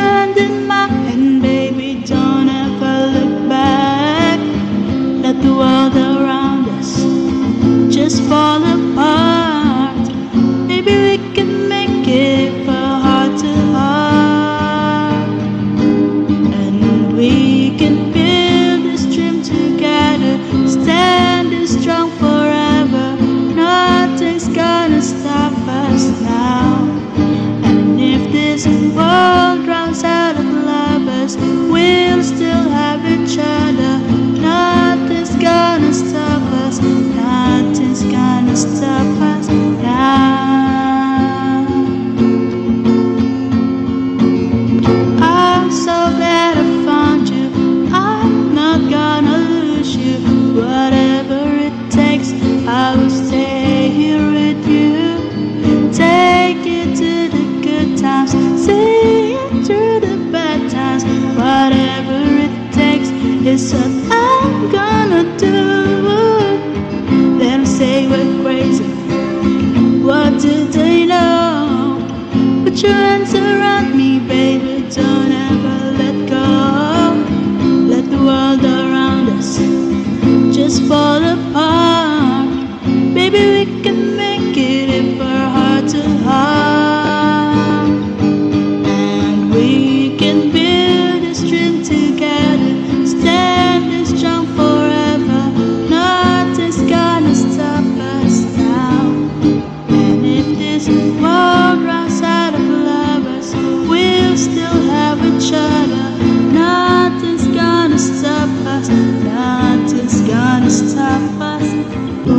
hand in my hand, baby, don't ever look back. Let the world around us just fall apart. Maybe we can make it for heart to heart, and we can build this dream together, standing strong forever. Nothing's gonna stop us now. And if this world runs out of lovers, we'll still have each other. Nothing's gonna stop us, nothing's gonna stop us now. I'm so glad I found you, I'm not gonna lose you. Whatever it takes, I will stay here with you. Take it to the good times, see it through the bad times. Whatever it takes is what I'm gonna do. Them say we're crazy, what do they know? Put your hands around me, baby, don't ever let go. Let the world around us just fall apart. Baby, we can make it if we're heart to heart. And we can build this dream together, standing strong forever. Nothing's gonna stop us now. And if this world runs out of lovers, we'll still have each other. Nothing's gonna stop us, nothing's gonna stop us. Ooh.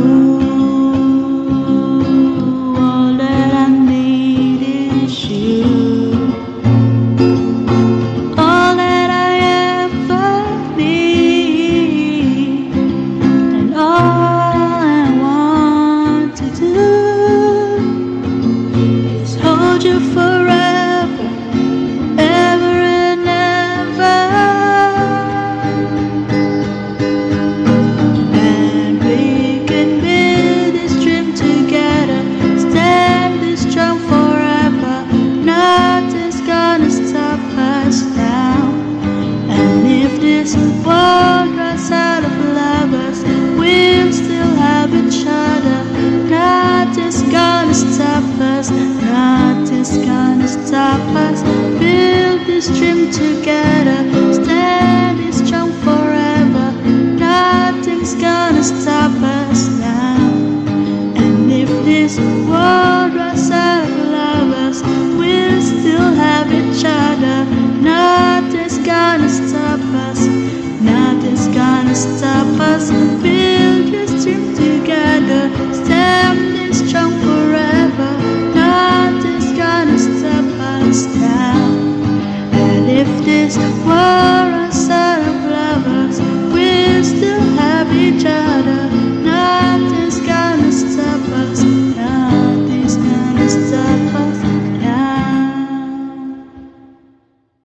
Nothing's gonna stop us. Build this dream together, standing strong forever. Nothing's gonna stop us now. And if this world runs out of lovers, we'll still have each other. Nothing's gonna stop us, nothing's gonna stop us.